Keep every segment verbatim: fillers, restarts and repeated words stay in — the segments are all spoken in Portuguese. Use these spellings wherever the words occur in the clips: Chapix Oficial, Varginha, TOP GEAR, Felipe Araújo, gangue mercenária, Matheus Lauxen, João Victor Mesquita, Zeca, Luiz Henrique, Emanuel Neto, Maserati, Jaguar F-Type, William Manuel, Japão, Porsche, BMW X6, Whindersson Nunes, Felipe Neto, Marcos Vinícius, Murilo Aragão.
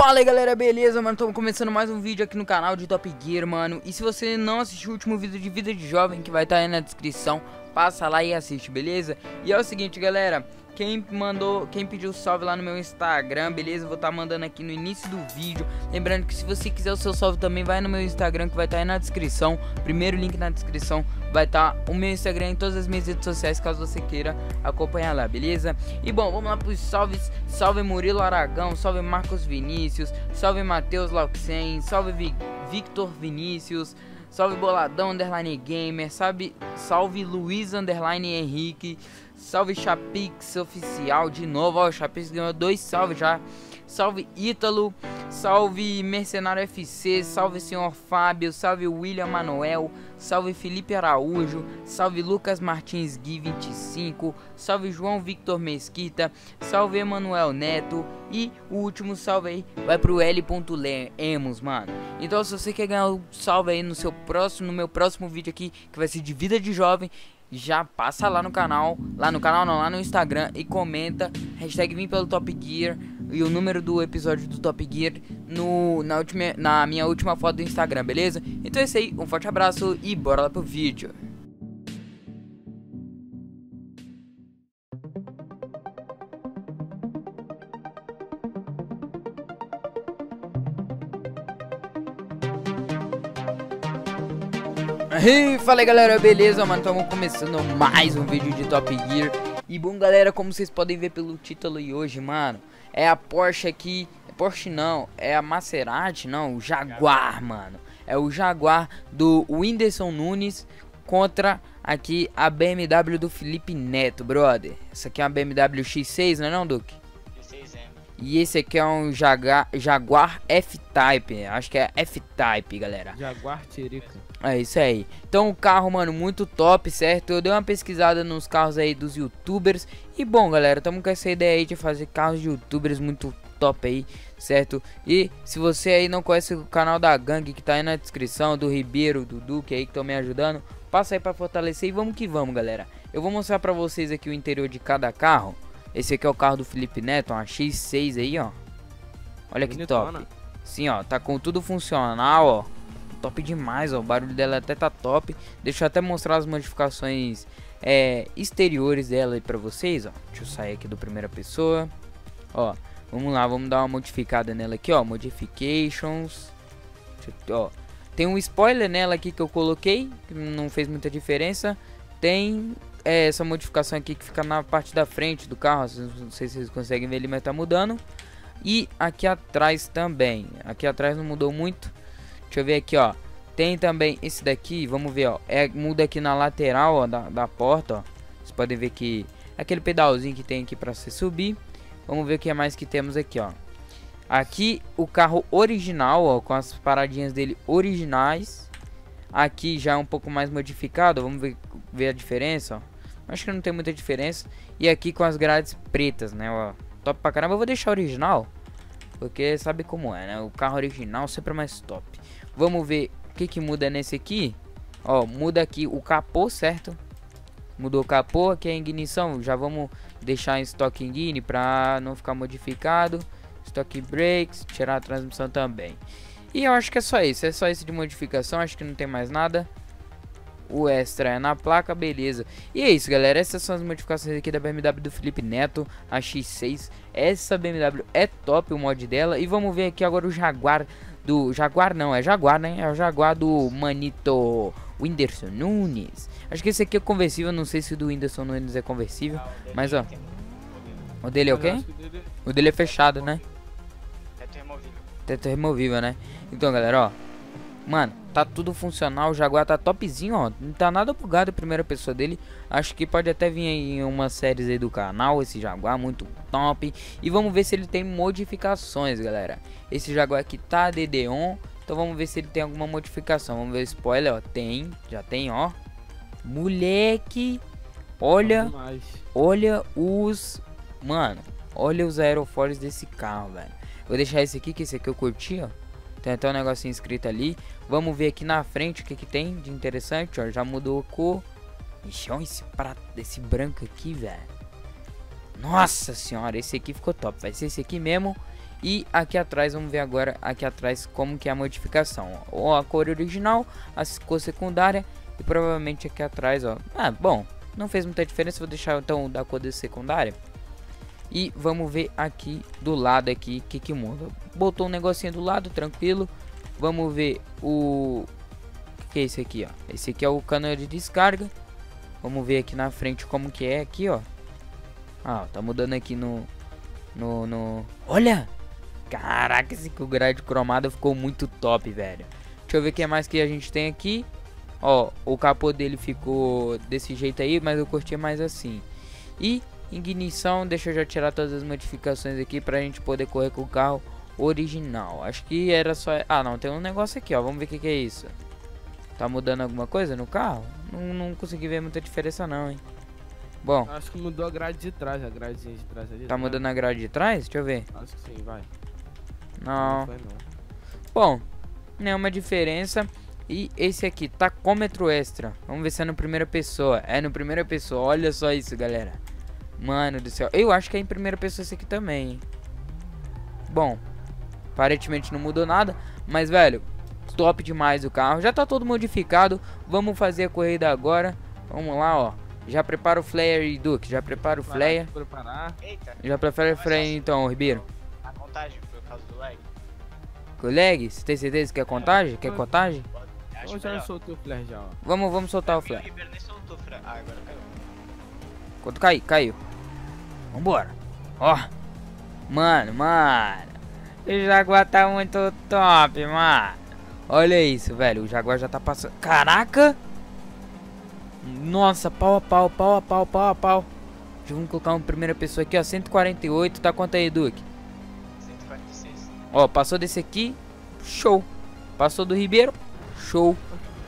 Fala aí galera, beleza, mano? Tô começando mais um vídeo aqui no canal de Top Gear, mano. E se você não assistiu o último vídeo de Vida de Jovem, que vai estar aí na descrição, passa lá e assiste, beleza? E é o seguinte, galera, quem mandou, quem pediu salve lá no meu Instagram, beleza? Vou estar mandando aqui no início do vídeo. Lembrando que se você quiser o seu salve também, vai no meu Instagram que vai estar aí na descrição. Primeiro link na descrição. Vai estar o meu Instagram em todas as minhas redes sociais, caso você queira acompanhar lá, beleza? E bom, vamos lá pros salves. Salve Murilo Aragão, salve Marcos Vinícius, salve Matheus Lauxen, salve Vi Victor Vinícius, salve Boladão Underline Gamer, salve, salve Luiz Underline Henrique, salve Chapix Oficial, de novo, ó, o Chapix ganhou dois salves já, salve Ítalo, salve Mercenário F C, salve Senhor Fábio, salve William Manuel, salve Felipe Araújo, salve Lucas Martins Gui vinte e cinco, salve João Victor Mesquita, salve Emanuel Neto e o último salve aí vai pro L.Lemos, mano. Então se você quer ganhar um salve aí no seu próximo, no meu próximo vídeo aqui, que vai ser de Vida de Jovem, já passa lá no canal, lá no canal não, lá no Instagram e comenta hashtag vim pelo Top Gear e o número do episódio do Top Gear no, na, última, na minha última foto do Instagram, beleza? Então é isso aí, um forte abraço e bora lá pro vídeo. E fala aí galera, beleza, mano? Estamos começando mais um vídeo de Top Gear. E bom galera, como vocês podem ver pelo título e hoje, mano, é a Porsche aqui, Porsche não, é a Maserati, não, o Jaguar, mano. É o Jaguar do Whindersson Nunes contra aqui a B M W do Felipe Neto, brother. Essa aqui é uma B M W X seis, não é não, Duque? X seis, é. E esse aqui é um Jaguar, Jaguar F-Type, acho que é F-Type, galera. Jaguar Tirica. É isso aí. Então o carro, mano, muito top, certo? Eu dei uma pesquisada nos carros aí dos youtubers. E bom, galera, tamo com essa ideia aí de fazer carros de youtubers muito top aí, certo? E se você aí não conhece o canal da gangue que tá aí na descrição, do Ribeiro, do Duque aí que estão me ajudando, passa aí pra fortalecer e vamos que vamos, galera. Eu vou mostrar pra vocês aqui o interior de cada carro. Esse aqui é o carro do Felipe Neto, uma X seis aí, ó. Olha que top. Sim, ó, tá com tudo funcional, ó. Top demais, ó, o barulho dela até tá top. Deixa eu até mostrar as modificações é, exteriores dela aí pra vocês, ó. Deixa eu sair aqui do primeira pessoa. Ó, vamos lá, vamos dar uma modificada nela aqui, ó. Modifications. Eu, ó, tem um spoiler nela aqui que eu coloquei, que não fez muita diferença. Tem é, essa modificação aqui que fica na parte da frente do carro. Não sei se vocês conseguem ver ele, mas tá mudando. E aqui atrás também. Aqui atrás não mudou muito. Deixa eu ver aqui, ó. Tem também esse daqui, vamos ver, ó. É, muda aqui na lateral, ó, da, da porta, ó. Vocês podem ver que aquele pedalzinho que tem aqui pra você subir. Vamos ver o que mais que temos aqui, ó. Aqui o carro original, ó, com as paradinhas dele originais. Aqui já é um pouco mais modificado, vamos ver, ver a diferença, ó. Acho que não tem muita diferença. E aqui com as grades pretas, né, ó. Top pra caramba, eu vou deixar original. Porque sabe como é, né? O carro original sempre é mais top. Vamos ver o que que muda nesse aqui. Ó, muda aqui o capô, certo? Mudou o capô, aqui é a ignição. Já vamos deixar em stock engine pra não ficar modificado. Stock brakes, tirar a transmissão também. E eu acho que é só isso. É só isso de modificação, acho que não tem mais nada. O extra é na placa, beleza. E é isso, galera. Essas são as modificações aqui da B M W do Felipe Neto, a X seis. Essa B M W é top, o mod dela. E vamos ver aqui agora o Jaguar do... Jaguar não, é Jaguar, né? É o Jaguar do Manito Whindersson Nunes. Acho que esse aqui é conversível. Não sei se o do Whindersson Nunes é conversível. Ah, mas, ó. O dele é o quê? O dele é fechado, né? Teto removível. Teto removível, né? Então, galera, ó. Mano, tá tudo funcional, o Jaguar tá topzinho, ó. Não tá nada bugado a primeira pessoa dele. Acho que pode até vir em uma série aí do canal, esse Jaguar, muito top. E vamos ver se ele tem modificações, galera. Esse Jaguar aqui tá D D um, então vamos ver se ele tem alguma modificação. Vamos ver o spoiler, ó, tem, já tem, ó. Moleque, olha, olha os, mano, olha os aerofólios desse carro, velho. Vou deixar esse aqui, que esse aqui eu curti, ó. Tem até um negocinho escrito ali. Vamos ver aqui na frente o que que tem de interessante, ó. Já mudou a cor. Ixi, olha esse prato desse branco aqui, velho. Nossa senhora, esse aqui ficou top. Vai ser esse aqui mesmo. E aqui atrás, vamos ver agora aqui atrás como que é a modificação, ó, a cor original, a cor secundária e provavelmente aqui atrás, ó, ah, bom, não fez muita diferença, vou deixar então da cor desse secundária. E vamos ver aqui do lado aqui que que muda. Botou um negocinho do lado, tranquilo. Vamos ver o que é esse aqui, ó. Esse aqui é o canal de descarga. Vamos ver aqui na frente como que é aqui, ó. Ah, tá mudando aqui no no, no... Olha! Caraca, esse com grade cromada ficou muito top, velho. Deixa eu ver o que mais que a gente tem aqui. Ó, o capô dele ficou desse jeito aí, mas eu curti mais assim. E ignição, deixa eu já tirar todas as modificações aqui pra gente poder correr com o carro original. Acho que era só... Ah, não, tem um negócio aqui, ó. Vamos ver o que, que é isso. Tá mudando alguma coisa no carro? Não, não consegui ver muita diferença não, hein. Bom. Acho que mudou a grade de trás, a gradezinha de trás ali. Tá, né? Mudando a grade de trás? Deixa eu ver. Acho que sim, vai. Não. Não foi, não. Bom, nenhuma diferença. E esse aqui, tacômetro extra. Vamos ver se é no primeira pessoa. É no primeira pessoa, olha só isso, galera. Mano do céu, eu acho que é em primeira pessoa esse aqui também, hein? Bom, aparentemente não mudou nada. Mas, velho, top demais o carro. Já tá todo modificado. Vamos fazer a corrida agora. Vamos lá, ó. Já prepara o flare, Duque. Já prepara o flare. Eita. Já prepara o flare, então, Ribeiro. A contagem foi por causa do lag. O lag? Você tem certeza que é contagem? Que é contagem? Eu já soltei o flare já, ó. Vamos, vamos soltar o flare. O Ribeiro nem soltou o flare. Ah, agora caiu. Quando cair, caiu. Vambora. Ó. Mano, mano. O Jaguar tá muito top, mano. Olha isso, velho. O Jaguar já tá passando. Caraca. Nossa, pau a pau, pau a pau, pau a pau. Já vamos colocar uma primeira pessoa aqui, ó. cento e quarenta e oito, tá quanto aí, Duque? cento e quarenta e seis. Ó, passou desse aqui, show. Passou do Ribeiro, show.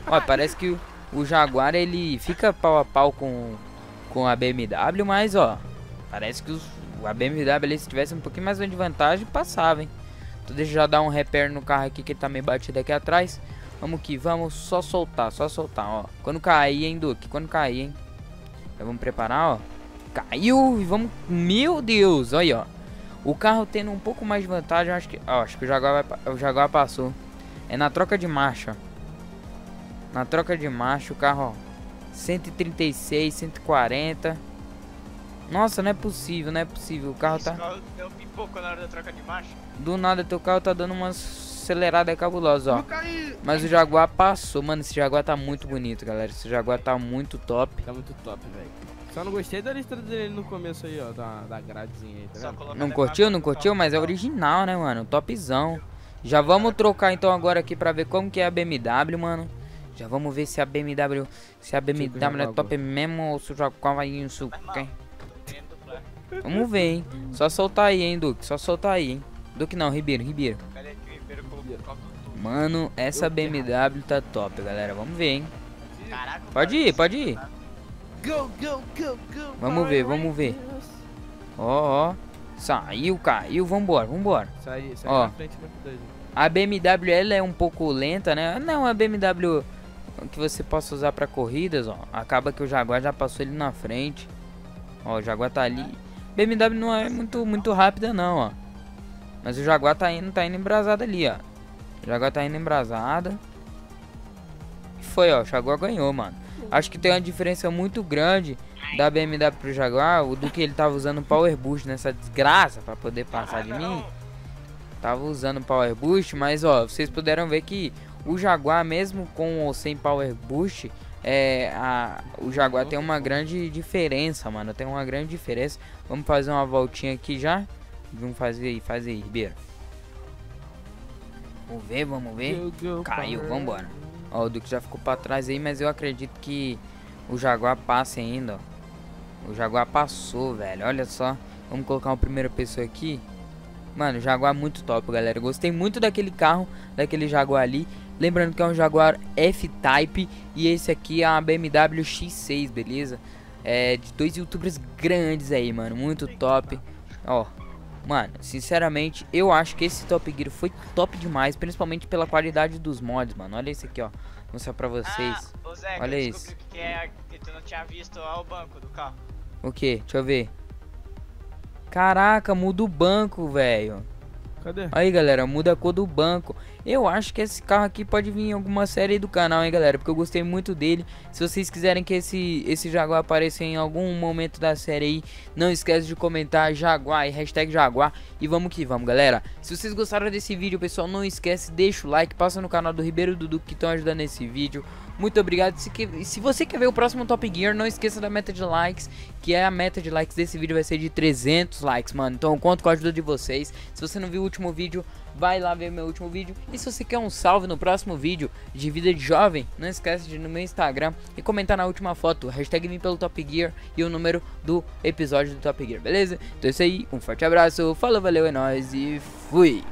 Ó, parece que o, o Jaguar, ele fica pau a pau com, com a B M W, mas, ó, parece que os, a B M W ali, se tivesse um pouquinho mais de vantagem, passava, hein. Então deixa eu já dar um repair no carro aqui, que ele tá meio batido aqui atrás. Vamos que vamos, só soltar, só soltar, ó. Quando cair, hein, Duque? Quando cair, hein? Já vamos preparar, ó. Caiu e vamos... Meu Deus, olha aí, ó. O carro tendo um pouco mais de vantagem, eu acho que... Ó, acho que o Jaguar, vai... o Jaguar passou. É na troca de marcha, ó. Na troca de marcha, o carro, ó. cento e trinta e seis, cento e quarenta. Nossa, não é possível, não é possível. O carro tá... Eu pipoco na hora da troca de marcha. Do nada, teu carro tá dando umas... acelerada é cabulosa, ó. Mas o Jaguar passou, mano. Esse Jaguar tá muito bonito, galera. Esse Jaguar tá muito top. Tá muito top, velho. Só não gostei da lista dele no começo aí, ó. Da, da gradezinha aí, tá vendo? Não curtiu, não curtiu, mas é original, né, mano? Topzão. Já vamos trocar então agora aqui pra ver como que é a B M W, mano. Já vamos ver se a B M W. Se a B M W é top mesmo ou se o Jaguar vai em suco, hein? Vamos ver, hein? Só soltar aí, hein, Duque? Só soltar aí, hein? Duque não, Ribeiro, Ribeiro. Mano, essa B M W tá top, galera. Vamos ver, hein? Pode ir, pode ir. Vamos ver, vamos ver. Ó, ó. Saiu, caiu. Vambora, vambora. Ó. A B M W, ela é um pouco lenta, né? Não, a B M W que você possa usar pra corridas, ó. Acaba que o Jaguar já passou ele na frente. Ó, o Jaguar tá ali. B M W não é muito, muito rápida, não, ó. Mas o Jaguar tá indo, tá indo embrasado ali, ó. O Jaguar tá indo embrasada. E foi, ó. O Jaguar ganhou, mano. Acho que tem uma diferença muito grande da B M W pro Jaguar. O Duque, ele tava usando Power Boost nessa desgraça pra poder passar de mim. Tava usando Power Boost, mas, ó, vocês puderam ver que o Jaguar, mesmo com ou sem Power Boost, é, a, o Jaguar tem uma grande diferença, mano. Tem uma grande diferença. Vamos fazer uma voltinha aqui já. Vamos fazer aí, fazer aí, Ribeiro. Vamos ver, vamos ver. Caiu, vambora. Ó, o Duque já ficou pra trás aí, mas eu acredito que o Jaguar passe ainda, ó. O Jaguar passou, velho, olha só. Vamos colocar uma primeira pessoa aqui. Mano, o Jaguar muito top, galera. Eu gostei muito daquele carro, daquele Jaguar ali. Lembrando que é um Jaguar F-Type e esse aqui é a B M W X seis, beleza? É de dois youtubers grandes aí, mano, muito top. Ó. Mano, sinceramente, eu acho que esse Top Gear foi top demais, principalmente pela qualidade dos mods, mano. Olha esse aqui, ó. Vou mostrar pra vocês. Ah, ô Zeca, olha isso. Que é, que tu não tinha visto ó, o banco do carro. O que? Deixa eu ver. Caraca, muda o banco, velho. Cadê? Aí, galera, muda a cor do banco. Eu acho que esse carro aqui pode vir em alguma série do canal, hein, galera, porque eu gostei muito dele. Se vocês quiserem que esse, esse Jaguar apareça em algum momento da série aí, não esquece de comentar Jaguar e hashtag Jaguar. E vamos que vamos, galera. Se vocês gostaram desse vídeo, pessoal, não esquece, deixa o like, passa no canal do Ribeiro e Dudu que estão ajudando nesse vídeo. Muito obrigado. Se, que, se você quer ver o próximo Top Gear, não esqueça da meta de likes, que é a meta de likes desse vídeo, vai ser de trezentos likes, mano. Então eu conto com a ajuda de vocês. Se você não viu o último vídeo, vai lá ver meu último vídeo. E se você quer um salve no próximo vídeo de vida de jovem, não esquece de ir no meu Instagram e comentar na última foto, hashtag vim pelo Top Gear e o número do episódio do Top Gear, beleza? Então é isso aí, um forte abraço, falou, valeu, é nóis e fui!